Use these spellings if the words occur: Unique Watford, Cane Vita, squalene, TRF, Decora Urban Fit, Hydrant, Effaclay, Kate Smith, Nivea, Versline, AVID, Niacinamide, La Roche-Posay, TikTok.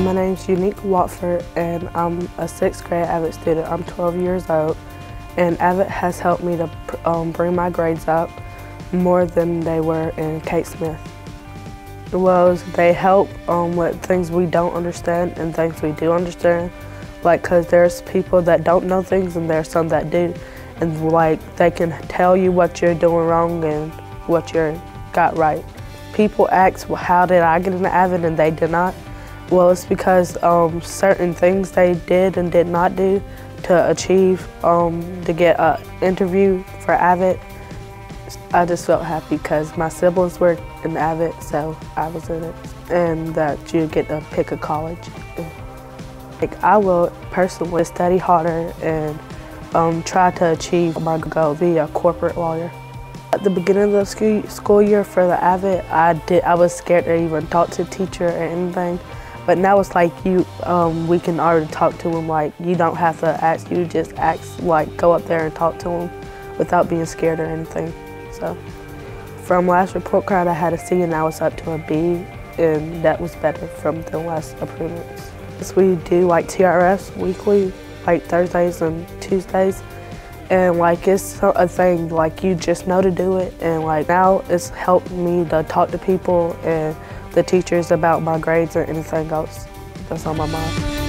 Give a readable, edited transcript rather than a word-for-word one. My name's Unique Watford and I'm a 6th grade AVID student. I'm 12 years old and AVID has helped me to bring my grades up more than they were in Kate Smith. Well, they help with things we don't understand and things we do understand, like, because there's people that don't know things and there's some that do, and like they can tell you what you're doing wrong and what you got right. People ask, well, how did I get into AVID and they did not? Well, it's because certain things they did and did not do to achieve, to get an interview for AVID. I just felt happy because my siblings were in AVID, so I was in it. And that you get to pick a college. Like, I will personally study harder and try to achieve my goal, be a corporate lawyer. At the beginning of the school year for the AVID, I was scared to even talk to a teacher or anything. But now it's like we can already talk to them. Like, you don't have to ask, you just ask, like, go up there and talk to them without being scared or anything. So, from last report card I had a C and now it's up to a B, and that was better from the last improvements. So we do like TRFs weekly, like Thursdays and Tuesdays, and like it's a thing, like you just know to do it, and like now it's helped me to talk to people and the teachers about my grades or anything else that's on my mind.